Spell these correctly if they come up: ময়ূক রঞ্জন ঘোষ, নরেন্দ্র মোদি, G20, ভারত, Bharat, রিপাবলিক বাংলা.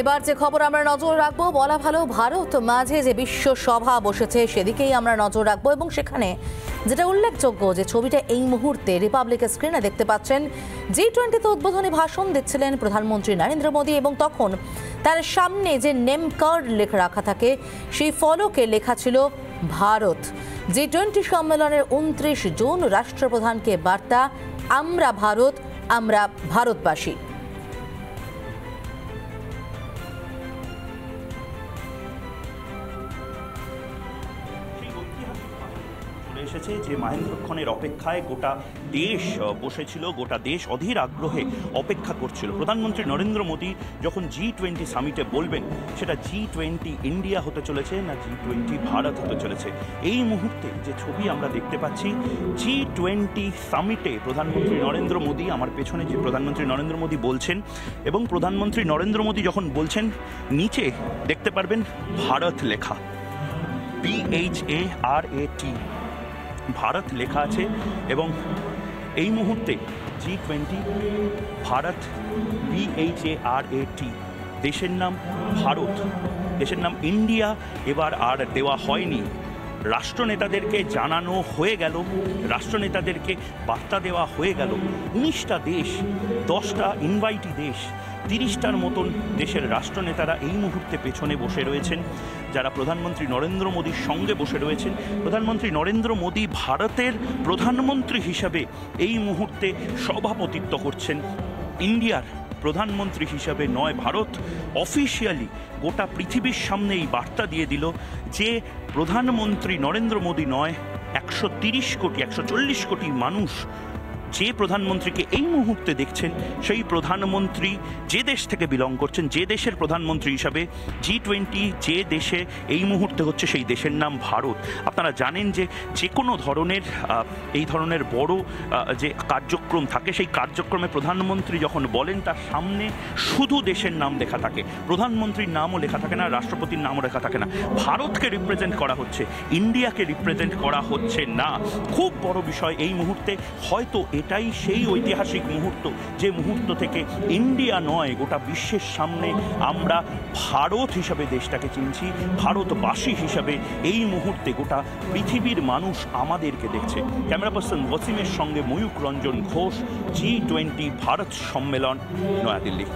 এবার যে খবর আমরা নজর রাখবো, বলা ভালো ভারত মাঝে যে বিশ্ব সভা বসেছে সেদিকেই আমরা নজর রাখবো এবং সেখানে যেটা উল্লেখযোগ্য যে ছবিটা এই মুহূর্তে রিপাবলিকের স্ক্রিনে দেখতে পাচ্ছেন, G20-তে উদ্বোধনী ভাষণ দিচ্ছিলেন প্রধানমন্ত্রী নরেন্দ্র মোদি এবং তখন তার সামনে যে নেম কার্ড লেখা রাখা থাকে সেই ফলকে লেখা ছিল ভারত। G20 সম্মেলনের 29 জুন রাষ্ট্রপ্রধানকে বার্তা, আমরা ভারত, আমরা ভারতবাসী। মাহেন্দ্রক্ষণের অপেক্ষায় গোটা দেশ বসেছিল, গোটা দেশ অধীর আগ্রহে অপেক্ষা করছিল প্রধানমন্ত্রী নরেন্দ্র মোদি যখন G20 সামিটে বলবেন। সেটা G20 ইন্ডিয়া হতে চলেছে না G20 ভারত হতে চলেছে। এই মুহূর্তে যে ছবি আমরা দেখতে পাচ্ছি, G20 সামিটে প্রধানমন্ত্রী নরেন্দ্র মোদি, আমার পেছনে যে প্রধানমন্ত্রী নরেন্দ্র মোদি বলছেন এবং প্রধানমন্ত্রী নরেন্দ্র মোদি যখন বলছেন নিচে দেখতে পারবেন ভারত লেখা, BHARAT ভারত লেখা আছে এবং এই মুহূর্তে G20 ভারত BHARAT দেশের নাম ভারত, দেশের নাম ইন্ডিয়া এবার আর দেওয়া হয়নি। রাষ্ট্রনেতাদেরকে জানানো হয়ে গেল, রাষ্ট্রনেতাদেরকে বার্তা দেওয়া হয়ে গেল। 19টা দেশ, 10টা ইনভাইটি দেশ, 30টার মতন দেশের রাষ্ট্রনেতারা এই মুহূর্তে পেছনে বসে রয়েছেন, যারা প্রধানমন্ত্রী নরেন্দ্র মোদির সঙ্গে বসে রয়েছেন। প্রধানমন্ত্রী নরেন্দ্র মোদি ভারতের প্রধানমন্ত্রী হিসাবে এই মুহূর্তে সভাপতিত্ব করছেন, ইন্ডিয়ার প্রধানমন্ত্রী হিসাবে নয়। ভারত অফিশিয়ালি গোটা পৃথিবীর সামনে এই বার্তা দিয়ে দিল যে প্রধানমন্ত্রী নরেন্দ্র মোদি নয়, 140 কোটি 140 কোটি মানুষ যে প্রধানমন্ত্রীকে এই মুহূর্তে দেখছেন, সেই প্রধানমন্ত্রী যে দেশ থেকে বিলং করছেন, যে দেশের প্রধানমন্ত্রী হিসাবে G20 যে দেশে এই মুহূর্তে হচ্ছে, সেই দেশের নাম ভারত। আপনারা জানেন যে যে কোনো ধরনের এই ধরনের বড় যে কার্যক্রম থাকে, সেই কার্যক্রমে প্রধানমন্ত্রী যখন বলেন তার সামনে শুধু দেশের নাম লেখা থাকে, প্রধানমন্ত্রীর নামও লেখা থাকে না, রাষ্ট্রপতির নামও লেখা থাকে না। ভারতকে রিপ্রেজেন্ট করা হচ্ছে, ইন্ডিয়াকে রিপ্রেজেন্ট করা হচ্ছে না। খুব বড় বিষয় এই মুহূর্তে, হয়তো এটাই সেই ঐতিহাসিক মুহূর্ত যে মুহূর্ত থেকে ইন্ডিয়া নয়, গোটা বিশ্বের সামনে আমরা ভারত হিসাবে দেশটাকে চিনছি, ভারতবাসী হিসাবে এই মুহূর্তে গোটা পৃথিবীর মানুষ আমাদেরকে দেখছে। ক্যামেরা পার্সন ওয়াসিমের সঙ্গে ময়ূক রঞ্জন ঘোষ, G20 ভারত সম্মেলন, নয়াদিল্লি।